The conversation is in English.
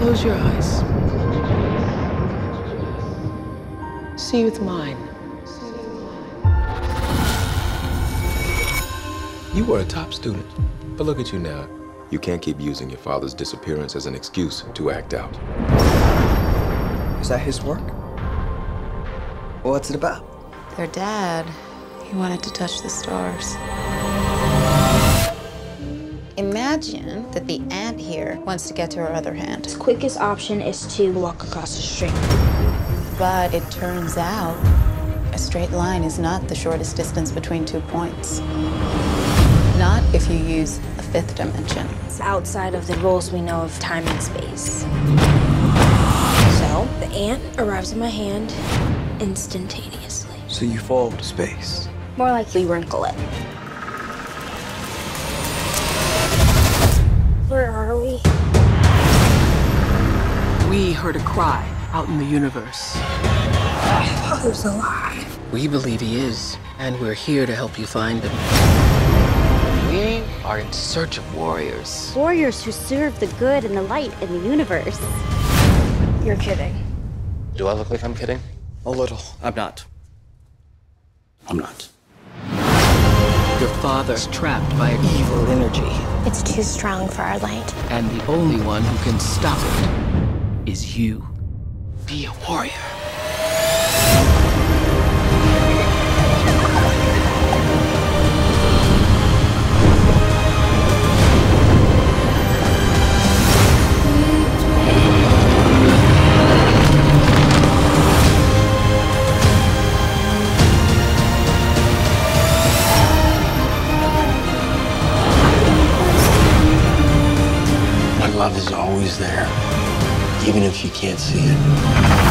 Close your eyes. See with mine. You were a top student, but look at you now. You can't keep using your father's disappearance as an excuse to act out. Is that his work? What's it about? Their dad, he wanted to touch the stars. Imagine that the ant here wants to get to her other hand. The quickest option is to walk across the street. But it turns out a straight line is not the shortest distance between two points. Not if you use a fifth dimension. It's outside of the rules we know of time and space. So the ant arrives in my hand instantaneously. So you fall to space? More likely wrinkle it. Where are we? We heard a cry out in the universe. My father's alive. We believe he is, and we're here to help you find him. We are in search of warriors. Warriors who serve the good and the light in the universe. You're kidding. Do I look like I'm kidding? A little. I'm not. I'm not. Your father's trapped by evil energy. It's too strong for our light. And the only one who can stop it is you. Be a warrior. Love is always there, even if you can't see it.